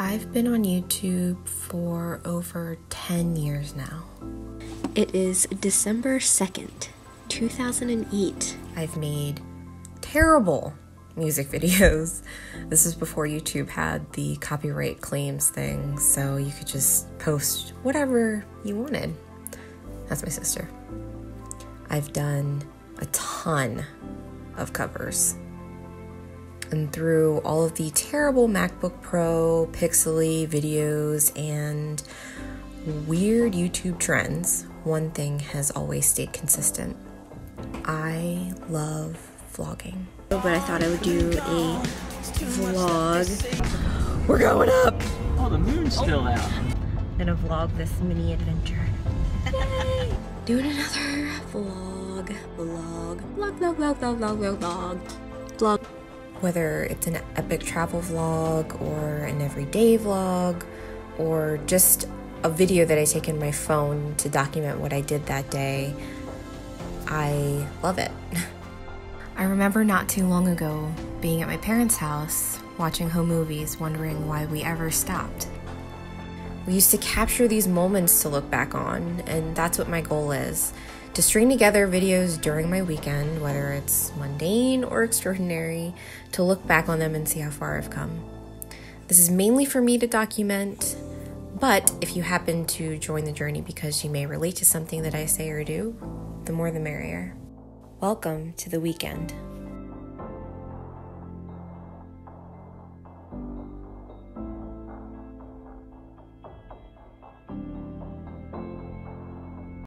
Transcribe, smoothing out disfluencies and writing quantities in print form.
I've been on YouTube for over 10 years now. It is December 2nd, 2008. I've made terrible music videos. This is before YouTube had the copyright claims thing, so you could just post whatever you wanted. That's my sister. I've done a ton of covers. And through all of the terrible MacBook Pro, pixely videos, and weird YouTube trends, one thing has always stayed consistent. I love vlogging. But I thought I would do a vlog. We're going up! Oh, the moon's still out. I'm gonna vlog this mini adventure. Yay! Doing another vlog. Whether it's an epic travel vlog or an everyday vlog or just a video that I take in my phone to document what I did that day, I love it. I remember not too long ago being at my parents' house watching home movies, wondering why we ever stopped. We used to capture these moments to look back on, and that's what my goal is. To string together videos during my weekend, whether it's mundane or extraordinary, to look back on them and see how far I've come. This is mainly for me to document, but if you happen to join the journey because you may relate to something that I say or do, the more the merrier. Welcome to the weekend.